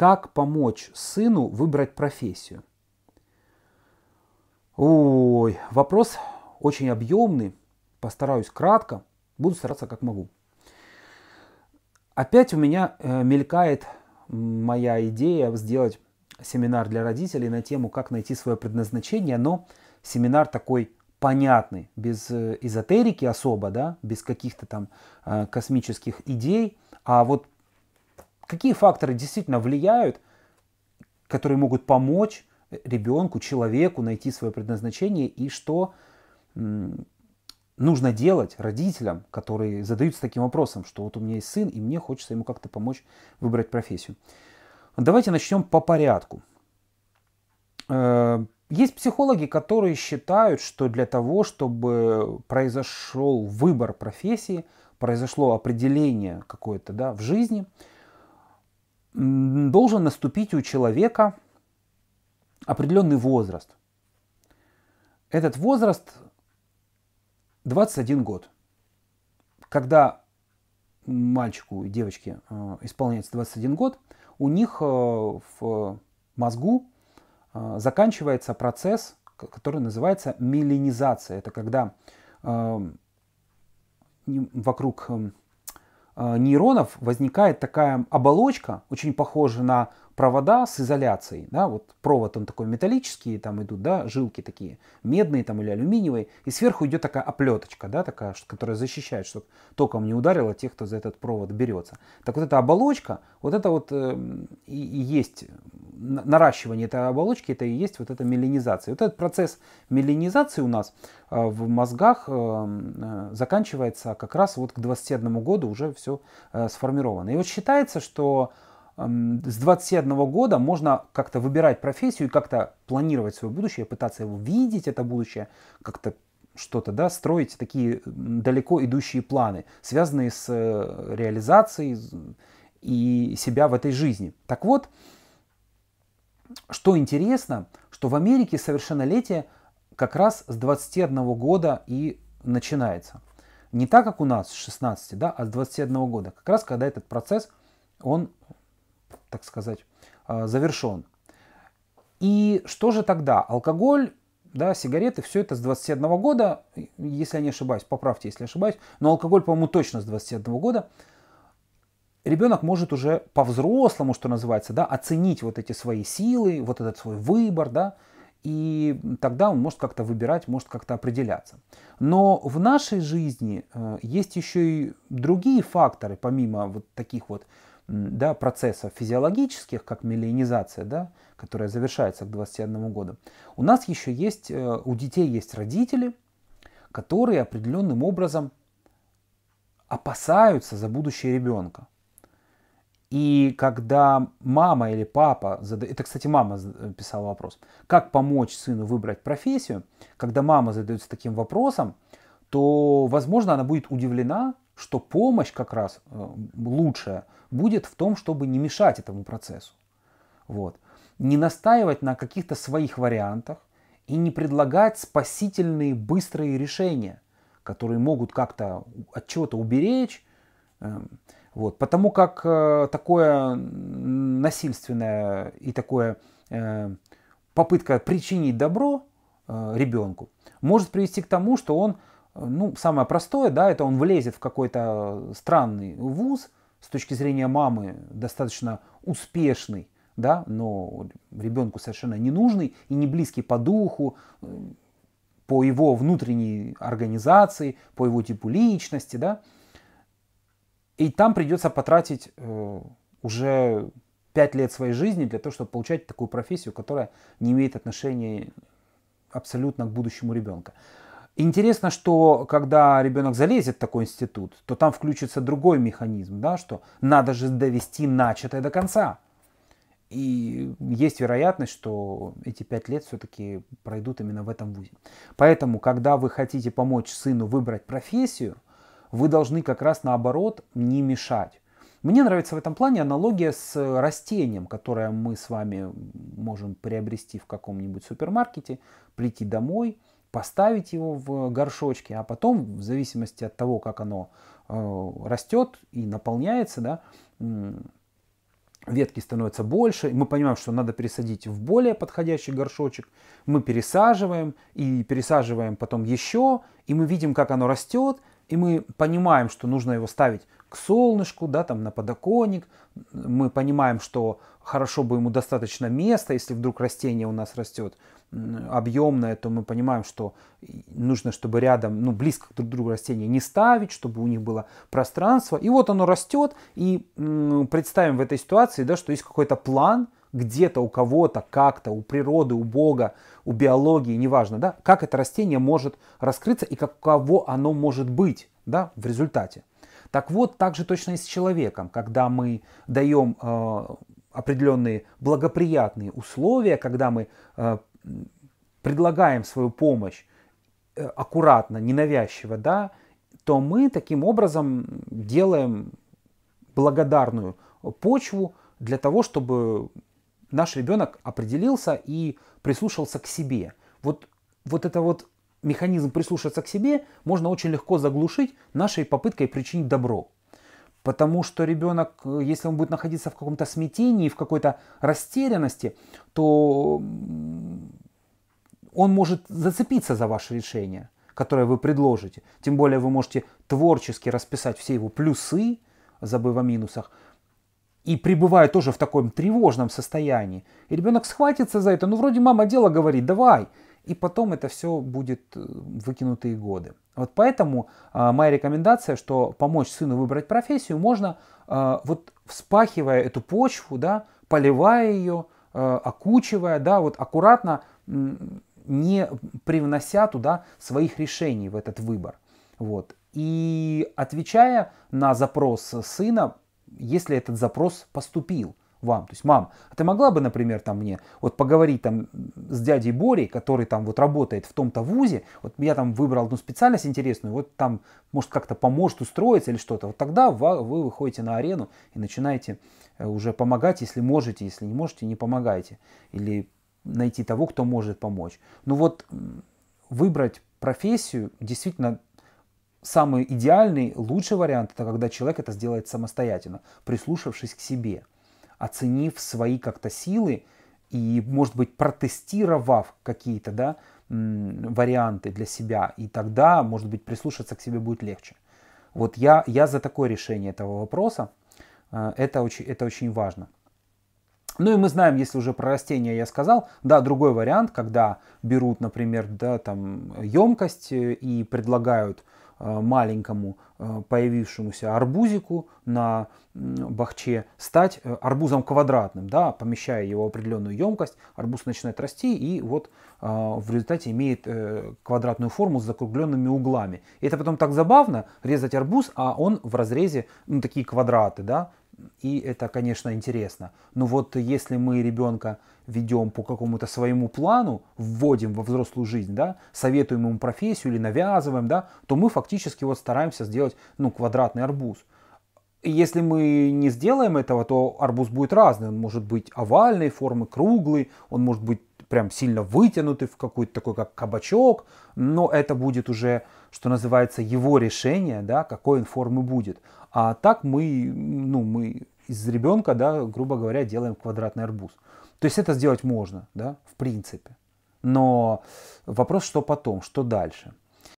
Как помочь сыну выбрать профессию? Ой, вопрос очень объемный. Постараюсь кратко. Буду стараться как могу. Опять у меня мелькает моя идея сделать семинар для родителей на тему, как найти свое предназначение, но семинар такой понятный, без эзотерики особо, да, без каких-то там космических идей, а вот какие факторы действительно влияют, которые могут помочь ребенку, человеку найти свое предназначение, и что нужно делать родителям, которые задаются таким вопросом, что вот у меня есть сын, и мне хочется ему как-то помочь выбрать профессию. Давайте начнем по порядку. Есть психологи, которые считают, что для того, чтобы произошел выбор профессии, произошло определение какое-то, да, в жизни, должен наступить у человека определенный возраст. Этот возраст 21 год. Когда мальчику и девочке исполняется 21 год, у них в мозгу заканчивается процесс, который называется миелинизация. Это когда вокруг нейронов возникает такая оболочка, очень похожая на провода с изоляцией. Да? Вот провод, он такой металлический, там идут, да, жилки такие медные там, или алюминиевые, и сверху идет такая оплеточка, да, такая, которая защищает, чтобы током не ударило тех, кто за этот провод берется. Так вот эта оболочка, вот это вот и есть наращивание этой оболочки, это и есть вот эта миелинизация. Вот этот процесс миелинизации у нас в мозгах заканчивается как раз вот к 21 году, уже все сформировано. И вот считается, что с 21 года можно как-то выбирать профессию и как-то планировать свое будущее, пытаться его видеть, это будущее, как-то что-то, да, строить такие далеко идущие планы, связанные с реализацией и себя в этой жизни. Так вот, что интересно, что в Америке совершеннолетие как раз с 21 года и начинается. Не так, как у нас с 16, да, а с 21 года, как раз когда этот процесс, он, так сказать, завершен. И что же тогда? Алкоголь, да, сигареты, все это с 21 года, если я не ошибаюсь, поправьте, если ошибаюсь, но алкоголь, по-моему, точно с 21 года. Ребенок может уже по-взрослому, что называется, да, оценить вот эти свои силы, вот этот свой выбор, да, и тогда он может как-то выбирать, может как-то определяться. Но в нашей жизни есть еще и другие факторы, помимо вот таких вот, да, процессов физиологических, как миелинизация, да, которая завершается к 21 году, у нас еще есть, у детей есть родители, которые определенным образом опасаются за будущее ребенка. И когда мама или папа, это, кстати, мама писала вопрос, как помочь сыну выбрать профессию, когда мама задается таким вопросом, то, возможно, она будет удивлена, что помощь как раз лучшая будет в том, чтобы не мешать этому процессу. Вот. Не настаивать на каких-то своих вариантах и не предлагать спасительные быстрые решения, которые могут как-то от чего-то уберечь. Вот. Потому как такое насильственное и такое попытка причинить добро ребенку может привести к тому, что он, ну, самое простое, да, это он влезет в какой-то странный вуз, с точки зрения мамы достаточно успешный, да, но ребенку совершенно не нужный и не близкий по духу, по его внутренней организации, по его типу личности, да. И там придется потратить уже 5 лет своей жизни для того, чтобы получать такую профессию, которая не имеет отношения абсолютно к будущему ребенка. Интересно, что когда ребенок залезет в такой институт, то там включится другой механизм, да, что надо же довести начатое до конца. И есть вероятность, что эти 5 лет все-таки пройдут именно в этом вузе. Поэтому, когда вы хотите помочь сыну выбрать профессию, вы должны как раз наоборот не мешать. Мне нравится в этом плане аналогия с растением, которое мы с вами можем приобрести в каком-нибудь супермаркете, прийти домой, поставить его в горшочке, а потом, в зависимости от того, как оно растет и наполняется, да, ветки становятся больше, мы понимаем, что надо пересадить в более подходящий горшочек, мы пересаживаем и пересаживаем потом еще, и мы видим, как оно растет, и мы понимаем, что нужно его ставить к солнышку, да, там на подоконник, мы понимаем, что хорошо бы ему достаточно места, если вдруг растение у нас растет объемное, то мы понимаем, что нужно, чтобы рядом, ну, близко друг к другу растения не ставить, чтобы у них было пространство. И вот оно растет, и представим в этой ситуации, да, что есть какой-то план, где-то у кого-то, как-то, у природы, у Бога, у биологии, неважно, да, как это растение может раскрыться и каково оно может быть, да, в результате. Так вот, так же точно и с человеком, когда мы даем определенные благоприятные условия, когда мы предлагаем свою помощь аккуратно, ненавязчиво, да, то мы таким образом делаем благодарную почву для того, чтобы наш ребенок определился и прислушался к себе. Вот это вот механизм прислушаться к себе можно очень легко заглушить нашей попыткой причинить добро. Потому что ребенок, если он будет находиться в каком-то смятении, в какой-то растерянности, то он может зацепиться за ваше решение, которое вы предложите. Тем более вы можете творчески расписать все его плюсы, забыв о минусах, и пребывая тоже в таком тревожном состоянии. И ребенок схватится за это, ну вроде мама дело говорит, давай. И потом это все будет выкинутые годы. Вот поэтому моя рекомендация, что помочь сыну выбрать профессию можно, вот вспахивая эту почву, да, поливая ее, окучивая, да, вот аккуратно, не привнося туда своих решений в этот выбор. Вот. И отвечая на запрос сына, если этот запрос поступил вам. То есть, мам, а ты могла бы, например, там мне вот поговорить там с дядей Борей, который там вот работает в том-то вузе, вот я там выбрал одну специальность интересную, вот там, может, как-то поможет устроиться или что-то. Вот тогда вы выходите на арену и начинаете уже помогать, если можете, если не можете, не помогайте. Или найти того, кто может помочь. Ну вот выбрать профессию действительно самый идеальный, лучший вариант, это когда человек это сделает самостоятельно, прислушавшись к себе, оценив свои как-то силы и, может быть, протестировав какие-то, да, варианты для себя. И тогда, может быть, прислушаться к себе будет легче. Вот я за такое решение этого вопроса. Это очень важно. Ну и мы знаем, если уже про растения я сказал, да, другой вариант, когда берут, например, да, там, емкость и предлагают маленькому появившемуся арбузику на бахче стать арбузом квадратным, да, помещая его в определенную емкость, арбуз начинает расти и вот в результате имеет квадратную форму с закругленными углами. И это потом так забавно, резать арбуз, а он в разрезе, ну, такие квадраты, да, и это, конечно, интересно. Но вот если мы ребенка ведем по какому-то своему плану, вводим во взрослую жизнь, да, советуем ему профессию или навязываем, да, то мы фактически вот стараемся сделать, ну, квадратный арбуз. И если мы не сделаем этого, то арбуз будет разный. Он может быть овальной формы, круглый, он может быть прям сильно вытянутый в какой-то такой, как кабачок, но это будет уже, что называется, его решение, да, какой он формы будет. А так мы из ребенка, да, грубо говоря, делаем квадратный арбуз. То есть это сделать можно, да, в принципе. Но вопрос, что потом, что дальше.